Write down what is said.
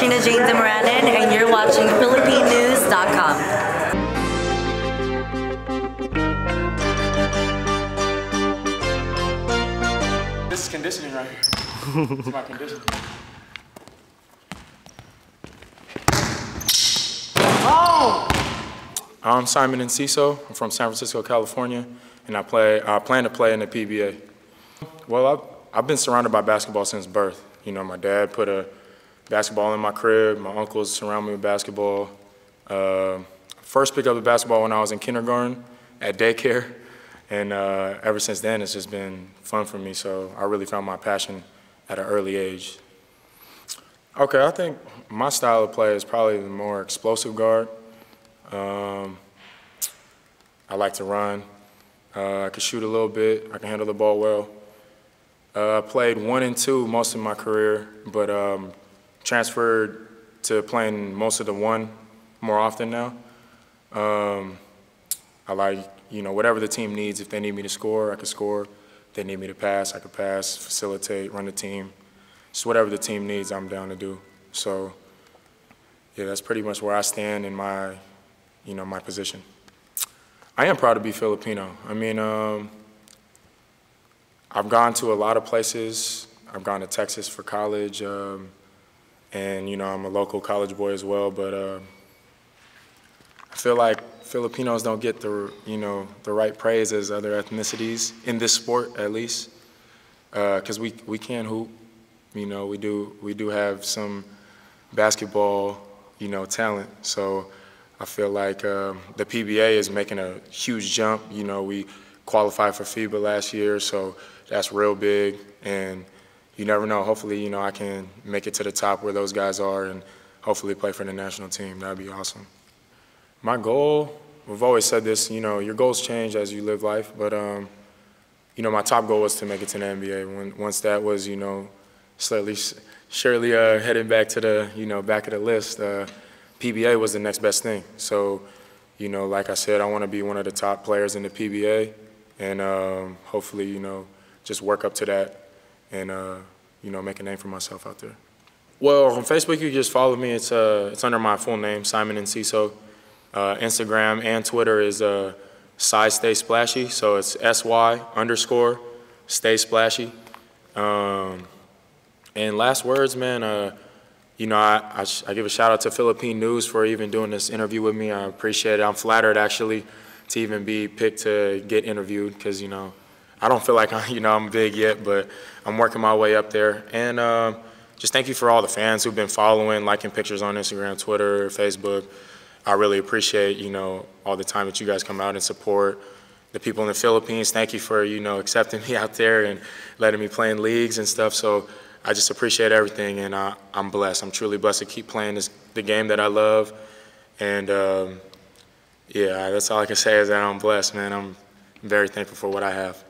Trina Jane DeMoranon, and you're watching PhilippineNews.com. This is conditioning right here. This is my conditioning. Oh! I'm Simon Enciso. I'm from San Francisco, California, and I plan to play in the PBA. Well, I've been surrounded by basketball since birth. You know, my dad put a basketball in my crib. My uncles surround me with basketball. First picked up the basketball when I was in kindergarten at daycare. And ever since then, it's just been fun for me. So I really found my passion at an early age. Okay, I think my style of play is probably the more explosive guard. I like to run. I can shoot a little bit. I can handle the ball well. I played 1 and 2 most of my career, but transferred to playing most of the 1 more often now. I like, you know, whatever the team needs. If they need me to score, I can score. If they need me to pass, I can pass, facilitate, run the team. Just whatever the team needs, I'm down to do. So, yeah, that's pretty much where I stand in my, you know, my position. I am proud to be Filipino. I mean, I've gone to a lot of places. I've gone to Texas for college, and, you know, I'm a local college boy as well, but I feel like Filipinos don't get the, you know, the right praise as other ethnicities in this sport, at least, because we can hoop, you know, we do have some basketball, you know, talent. So I feel like the PBA is making a huge jump. You know, we qualified for FIBA last year, so that's real big. And you never know. Hopefully, you know, I can make it to the top where those guys are, and hopefully play for the national team. That'd be awesome. My goal, we've always said this, you know, your goals change as you live life, but, you know, my top goal was to make it to the NBA. Once that was, you know, surely heading back to the, you know, back of the list, PBA was the next best thing. So, you know, like I said, I want to be one of the top players in the PBA, and hopefully, you know, just work up to that and, you know, make a name for myself out there. Well, on Facebook, you just follow me. It's under my full name, Simon Enciso. Instagram and Twitter is Stay Splashy, so it's SY_Stay Splashy. And last words, man, you know, I give a shout out to Philippine News for even doing this interview with me. I appreciate it. I'm flattered, actually, to even be picked to get interviewed, because, you know, I don't feel like I'm big yet, but I'm working my way up there. And just thank you for all the fans who've been following, liking pictures on Instagram, Twitter, Facebook. I really appreciate, you know, all the time that you guys come out and support the people in the Philippines. Thank you for, you know, accepting me out there and letting me play in leagues and stuff. So I just appreciate everything, and I'm blessed. I'm truly blessed to keep playing the game that I love. And, yeah, that's all I can say is that I'm blessed, man. I'm very thankful for what I have.